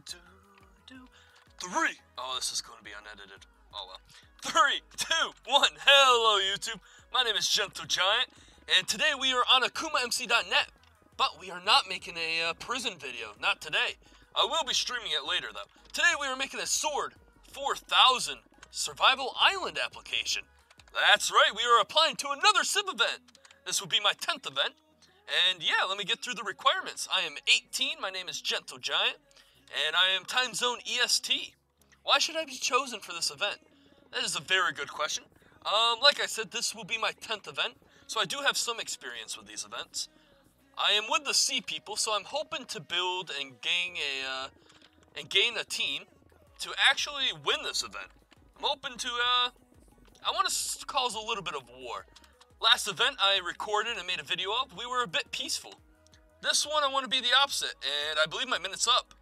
3. Oh, this is going to be unedited. Oh well. 3, 2, 1. Hello, YouTube. My name is Gentle Giant, and today we are on AkumaMC.net, but we are not making a prison video. Not today. I will be streaming it later, though. Today we are making a Sword 4000 Survival Island application. That's right. We are applying to another Civ event. This would be my 10th event. And yeah, let me get through the requirements. I am 18, my name is Gentle Giant, and I am time zone EST. Why should I be chosen for this event? That is a very good question. Like I said, this will be my 10th event, so I do have some experience with these events. I am with the Sea people, so I'm hoping to build and gain a team to actually win this event. I'm hoping to, I want to cause a little bit of war. Last event I recorded and made a video of, we were a bit peaceful. This one I want to be the opposite, and I believe my minute's up.